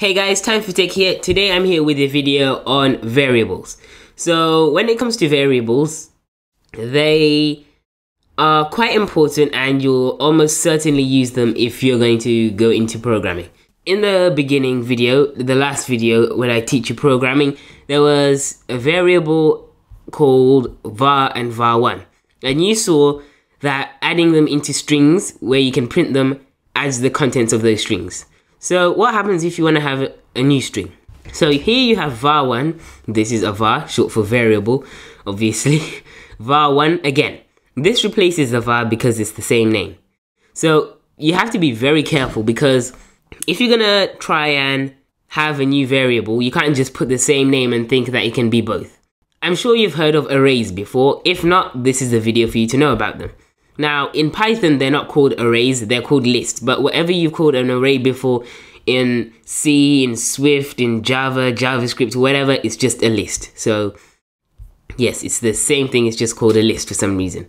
Hey guys, Time for Tech here. Today I'm here with a video on variables. So when it comes to variables, they are quite important and you'll almost certainly use them if you're going to go into programming. In the beginning video, the last video when I teach you programming, there was a variable called var and var1. And you saw that adding them into strings where you can print them as the contents of those strings. So what happens if you want to have a new string? So here you have var1, this is a var, short for variable, obviously, var1 again. This replaces the var because it's the same name. So you have to be very careful because if you're going to try and have a new variable, you can't just put the same name and think that it can be both. I'm sure you've heard of arrays before. If not, this is the video for you to know about them. Now, in Python, they're not called arrays, they're called lists. But whatever you've called an array before in C, in Swift, in Java, JavaScript, whatever, it's just a list. So, yes, it's the same thing, it's just called a list for some reason.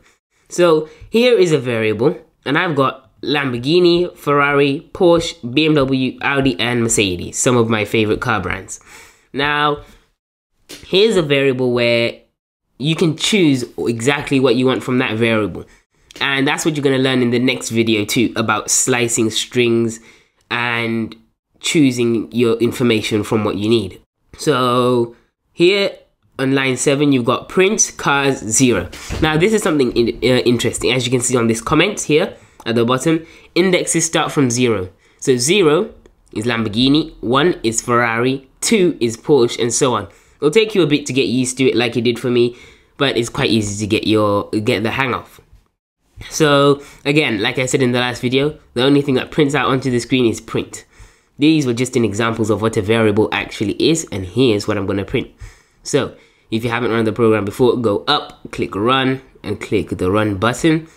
So, here is a variable, and I've got Lamborghini, Ferrari, Porsche, BMW, Audi, and Mercedes, some of my favorite car brands. Now, here's a variable where you can choose exactly what you want from that variable. And that's what you're going to learn in the next video too, about slicing strings and choosing your information from what you need. So here on line 7, you've got print cars 0. Now this is something interesting. As you can see on this comment here at the bottom, indexes start from 0. So 0 is Lamborghini, 1 is Ferrari, 2 is Porsche, and so on. It'll take you a bit to get used to it like it did for me, but it's quite easy to get the hang of. So again, like I said in the last video, the only thing that prints out onto the screen is print. These were just examples of what a variable actually is, and here's what I'm going to print. So if you haven't run the program before, go up, click run, and click the run button,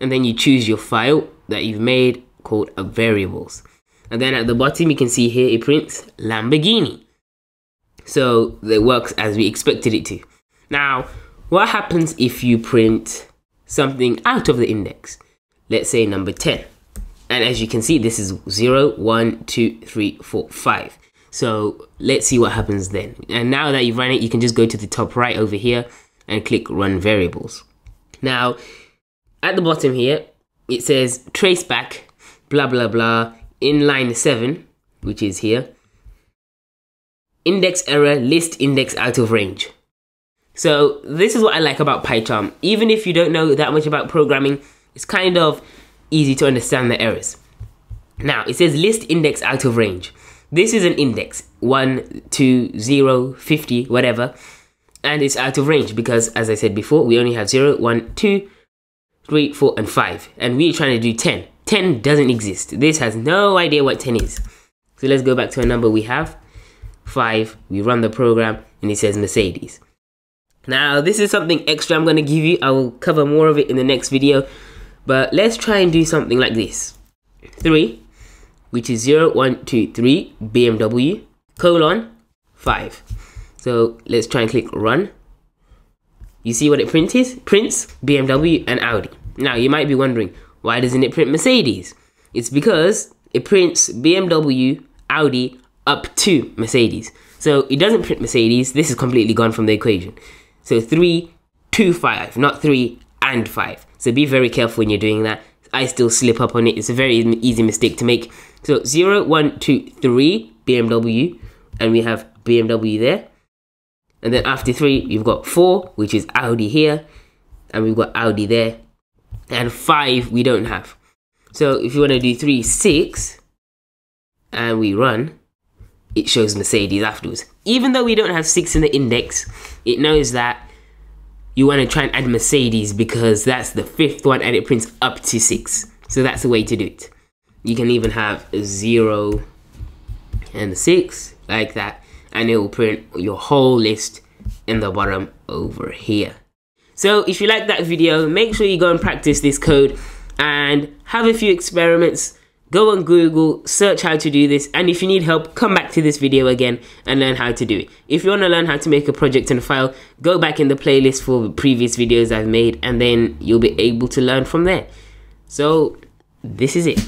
and then you choose your file that you've made called variables. And then at the bottom you can see here it prints Lamborghini. So it works as we expected it to. Now what happens if you print something out of the index, let's say number 10, and as you can see this is 0, 1, 2, 3, 4, 5. So let's see what happens then. And now that you've run it, you can just go to the top right over here and click run variables. Now at the bottom here it says trace back blah blah blah in line 7, which is here, index error, list index out of range. So this is what I like about PyCharm. Even if you don't know that much about programming, it's kind of easy to understand the errors. Now it says list index out of range. This is an index, 1, 2, 0, 50, whatever. And it's out of range because, as I said before, we only have 0, 1, 2, 3, 4, and 5. And we're trying to do 10. 10 doesn't exist. This has no idea what 10 is. So let's go back to a number we have, 5. We run the program and it says Mercedes. Now this is something extra I'm going to give you. I will cover more of it in the next video, but let's try and do something like this. 3, which is 0, 1, 2, 3, BMW, colon, 5. So let's try and click run. You see what it prints is? Prints BMW and Audi. Now you might be wondering, why doesn't it print Mercedes? It's because it prints BMW, Audi, up to Mercedes. So it doesn't print Mercedes. This is completely gone from the equation. So 3, 2, 5, not 3 and 5. So be very careful when you're doing that. I still slip up on it. It's a very easy mistake to make. So 0, 1, 2, 3, BMW. And we have BMW there. And then after 3, you've got 4, which is Audi here. And we've got Audi there. And 5 we don't have. So if you want to do 3, 6, and we run, it shows Mercedes afterwards. Even though we don't have 6 in the index, it knows that you want to try and add Mercedes because that's the 5th one and it prints up to 6. So that's the way to do it. You can even have 0 and 6 like that, and it will print your whole list in the bottom over here. So if you like that video, make sure you go and practice this code and have a few experiments. Go on Google, search how to do this, and if you need help, come back to this video again and learn how to do it. If you want to learn how to make a project and a file, go back in the playlist for previous videos I've made, and then you'll be able to learn from there. So, this is it.